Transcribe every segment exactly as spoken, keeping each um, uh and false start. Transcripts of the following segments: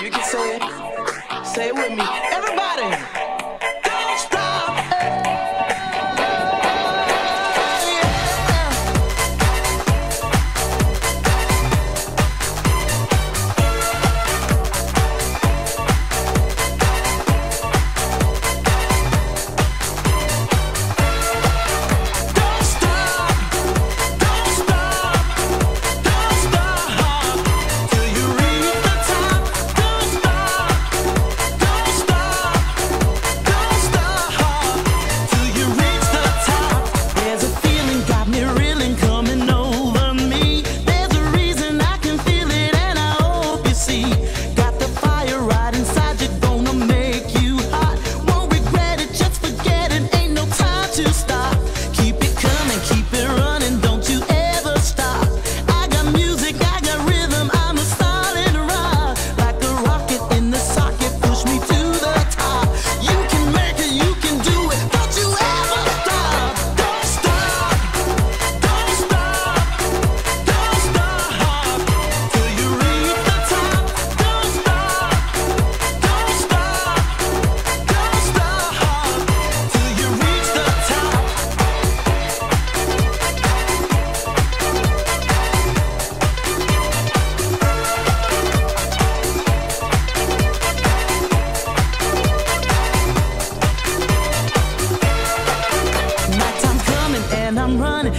on, you can say it. Say it with me. Everybody!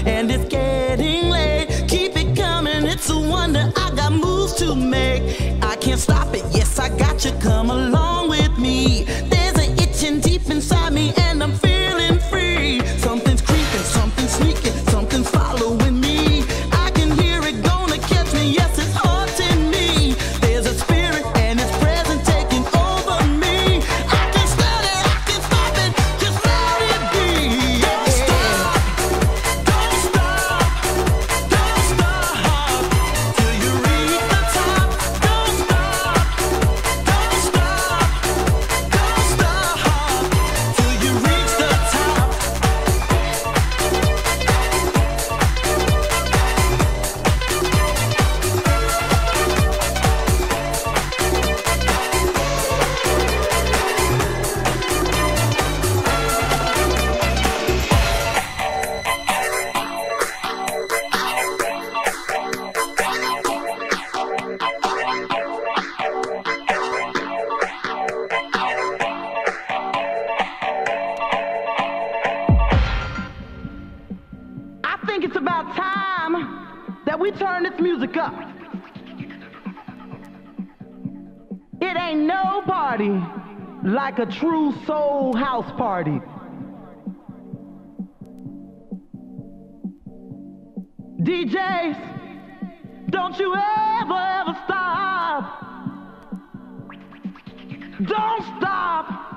And it's getting late. Keep it coming, it's a wonder. I got moves to make. I can't stop it, yes, I got you. Come along with me. There's an itching deep inside me, and I'm feeling free. Something's creeping, something's sneaking, something's following me. I can hear it, gonna catch me. Yes, it's haunting me. There's a spirit, and it's present, taking over me. I can smell it, I can stop it. Just let it be. Yeah. I think it's about time that we turn this music up. It ain't no party like a true soul house party. D Js, don't you ever, ever stop. Don't stop.